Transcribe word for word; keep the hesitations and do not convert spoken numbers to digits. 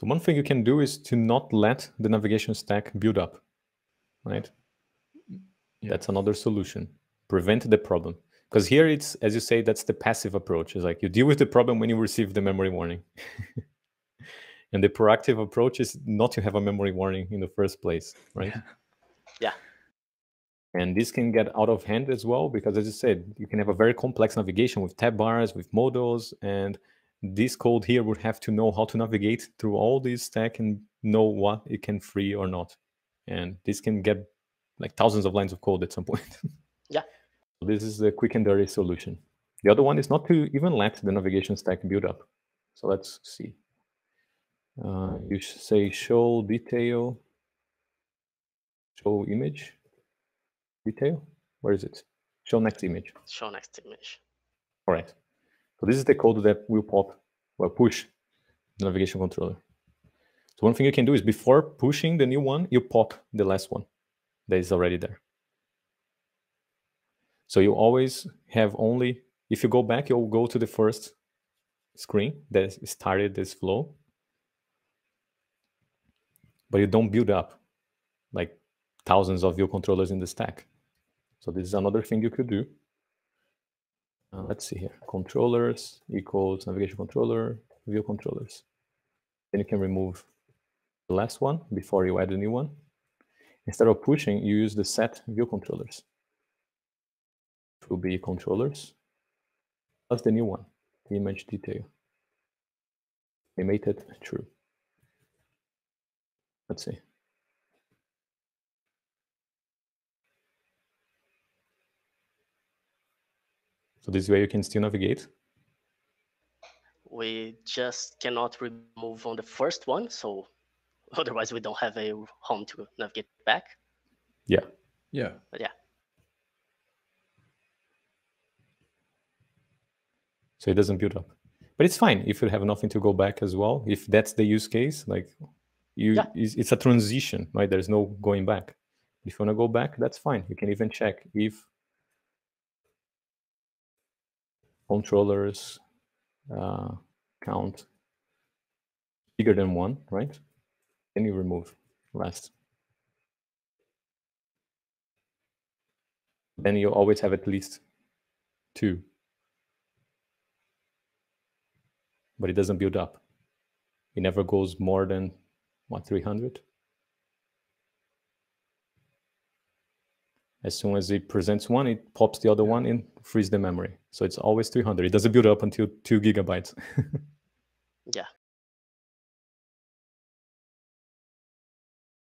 So one thing you can do is to not let the navigation stack build up, right? Yeah. That's another solution. Prevent the problem. Because here it's, as you say, that's the passive approach. It's like you deal with the problem when you receive the memory warning. And the proactive approach is not to have a memory warning in the first place, right? Yeah. Yeah. And this can get out of hand as well, because as you said, you can have a very complex navigation with tab bars, with modals, and this code here would have to know how to navigate through all this stack and know what it can free or not. And this can get like thousands of lines of code at some point. Yeah. So this is the quick and dirty solution. The other one is not to even let the navigation stack build up. So let's see. Uh, you say show detail, show image, detail. Where is it? Show next image. Show next image. All right. So this is the code that will pop, well, push the navigation controller. So one thing you can do is before pushing the new one, you pop the last one that is already there. So you always have only, if you go back, you'll go to the first screen that started this flow. But you don't build up like thousands of view controllers in the stack. So this is another thing you could do. Uh, let's see here, controllers equals navigation controller, view controllers. Then you can remove the last one before you add a new one. Instead of pushing, you use the set view controllers. It will be controllers plus the new one, image detail. Animated true. Let's see. So this way you can still navigate. We just cannot remove on the first one, so otherwise we don't have a home to navigate back. Yeah. Yeah. But yeah. So it doesn't build up. But it's fine if you have nothing to go back as well. If that's the use case, like you, yeah. It's a transition, right? There's no going back. If you want to go back, that's fine. You can even check if controllers uh, count bigger than one, right? Then you remove last. Then you always have at least two. But it doesn't build up. It never goes more than what, three hundred? As soon as it presents one, it pops the other one and frees the memory. So it's always three hundred. It doesn't build up until two gigabytes. Yeah.